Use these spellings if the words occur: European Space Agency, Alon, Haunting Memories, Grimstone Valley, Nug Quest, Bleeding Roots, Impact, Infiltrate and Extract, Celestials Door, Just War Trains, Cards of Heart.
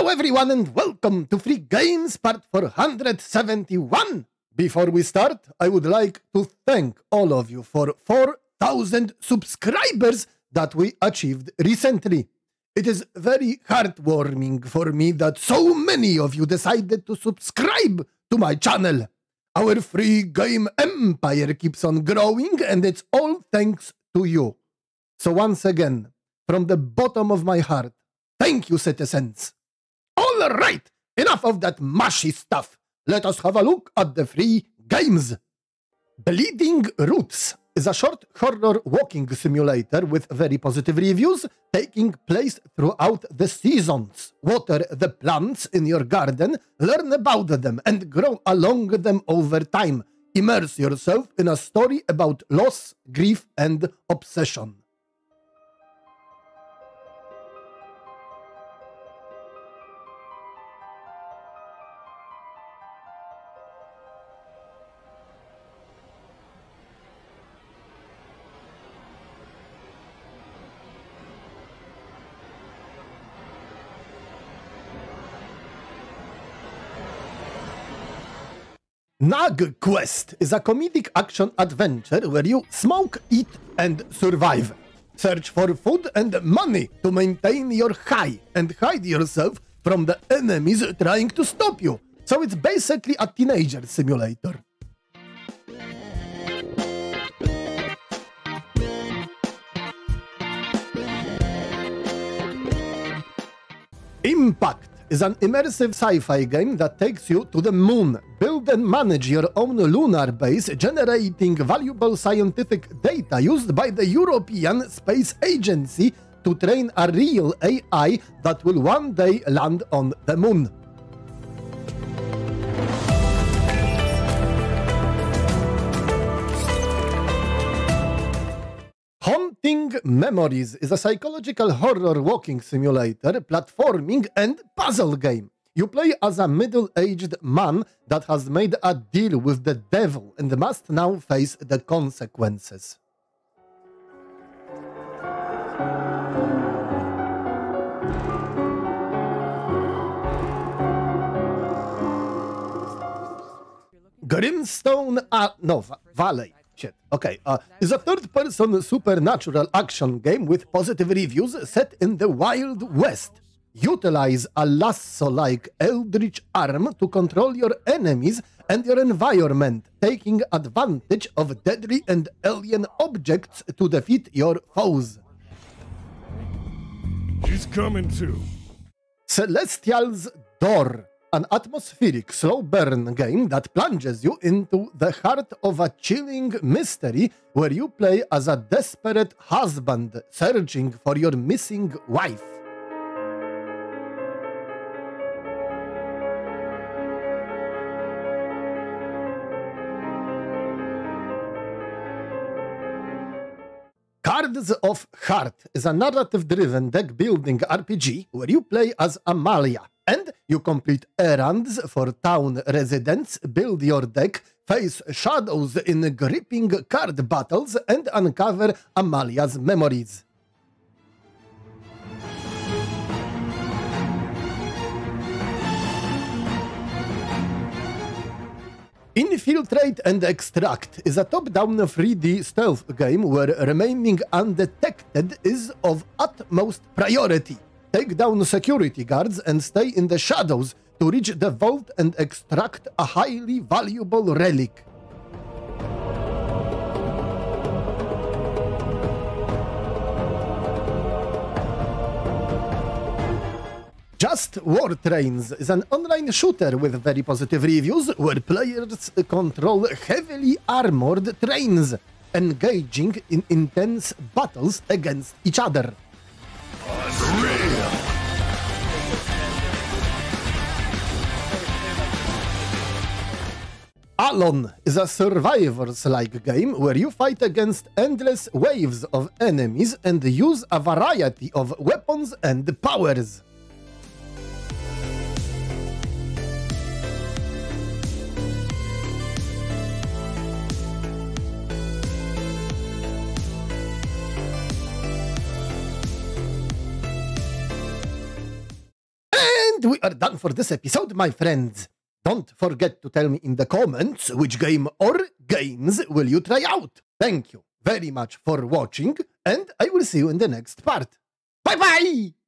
Hello everyone and welcome to Free Games part 471! Before we start, I would like to thank all of you for 4,000 subscribers that we achieved recently. It is very heartwarming for me that so many of you decided to subscribe to my channel. Our free game empire keeps on growing and it's all thanks to you. So once again, from the bottom of my heart, thank you, citizens. All right, enough of that mushy stuff. Let us have a look at the free games. Bleeding Roots is a short horror walking simulator with very positive reviews, taking place throughout the seasons. Water the plants in your garden, learn about them, and grow along them over time. Immerse yourself in a story about loss, grief, and obsession. Nug Quest is a comedic action adventure where you smoke, eat, and survive. Search for food and money to maintain your high and hide yourself from the enemies trying to stop you. So it's basically a teenager simulator. Impact is an immersive sci-fi game that takes you to the moon. Build and manage your own lunar base, generating valuable scientific data used by the European Space Agency to train a real AI that will one day land on the moon. Haunting Memories is a psychological horror walking simulator, platforming and puzzle game. You play as a middle-aged man that has made a deal with the devil and must now face the consequences. Grimstone Valley. Is a third-person supernatural action game with positive reviews set in the Wild West. Utilize a lasso-like eldritch arm to control your enemies and your environment, taking advantage of deadly and alien objects to defeat your foes. He's coming too. Celestials Door, an atmospheric slow burn game that plunges you into the heart of a chilling mystery where you play as a desperate husband searching for your missing wife. Cards of Heart is a narrative-driven deck-building RPG where you play as Amalia and you complete errands for town residents, build your deck, face shadows in gripping card battles, and uncover Amalia's memories. Infiltrate and Extract is a top-down 3D stealth game where remaining undetected is of utmost priority. Take down security guards and stay in the shadows to reach the vault and extract a highly valuable relic. Just War Trains is an online shooter with very positive reviews where players control heavily armored trains, engaging in intense battles against each other. Unreal. Alon is a survivors-like game where you fight against endless waves of enemies and use a variety of weapons and powers. And we are done for this episode, my friends. Don't forget to tell me in the comments which game or games will you try out. Thank you very much for watching, and I will see you in the next part. Bye-bye!